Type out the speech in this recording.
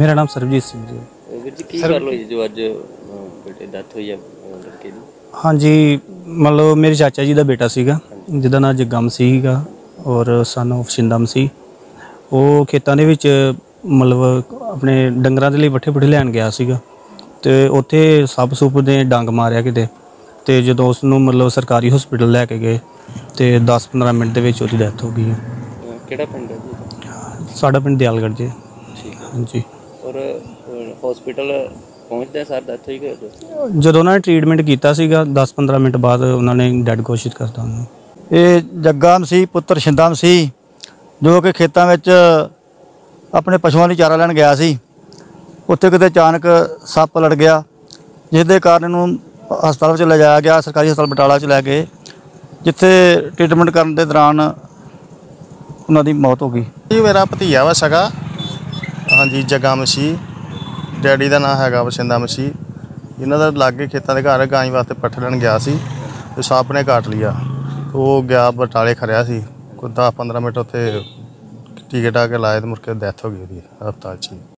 मेरा नाम सरबजीत सिंह जी। हाँ जी, मतलब मेरे चाचा जी का बेटा सीगा जिदा नाम जगम सीगा और सन ऑफ शिंदम सी। वो खेतों के विच मतलब अपने डंगरों के लिए पट्ठे पुट्ठे लैन गया सीगा ते उत्थे सप सुप ने डंग मारिया किते ते जदों उसनूं मतलब सरकारी हॉस्पिटल लैके गए तो 10-15 मिनट के उसकी डैथ हो गई। किहड़ा पिंड है जी? साडा पिंड दयालगढ़ जी। हाँ जी। और हॉस्पिटल पहुँचते सर डैथ होई गई। जदों उन्होंने ट्रीटमेंट किया 10-15 मिनट बाद उन्होंने डैड घोषित करता। उन्होंने ये जग्गाम सी पुत्र शिंदाम सी जो कि खेतों में अपने पशुओं की चारा लैन गया सी। उत्थे किते अचानक सप लड़ गया जिसके कारण हस्पताल ले जाया गया, सरकारी हस्पताल बटाला च लै के जिथे ट्रीटमेंट करने के दौरान उन्होंने मौत हो गई। ये मेरा भतीजा वा सगा। हाँ जी, जग्गा मसीह, डैडी का नाम है वशिंदा मसीह। इन्होंने लागे खेतों के घर गाय वास्ते पट्ठे लैन गया सी, सप ने काट लिया तो गया बटाले खरिया सी। कोई 10-15 मिनट उत्थे टीके टाके लाए तो मुड़के डैथ हो गई हस्पताल।